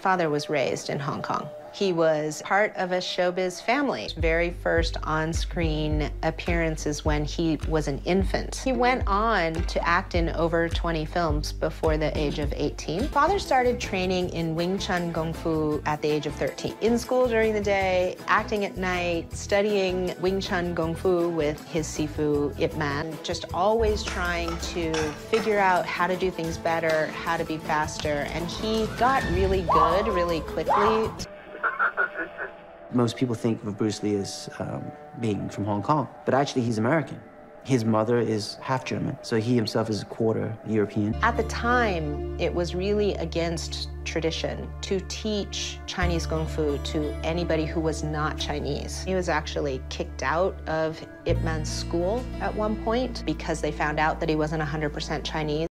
father was raised in Hong Kong. He was part of a showbiz family. His very first on-screen appearance is when he was an infant. He went on to act in over 20 films before the age of 18. Father started training in Wing Chun Kung Fu at the age of 13. In school during the day, acting at night, studying Wing Chun Kung Fu with his Sifu Ip Man, just always trying to figure out how to do things better, how to be faster, and he got really good really quickly. Most people think of Bruce Lee as being from Hong Kong, but actually he's American. His mother is half German, so he himself is a quarter European. At the time, it was really against tradition to teach Chinese Kung Fu to anybody who was not Chinese. He was actually kicked out of Ip Man's school at one point because they found out that he wasn't 100% Chinese.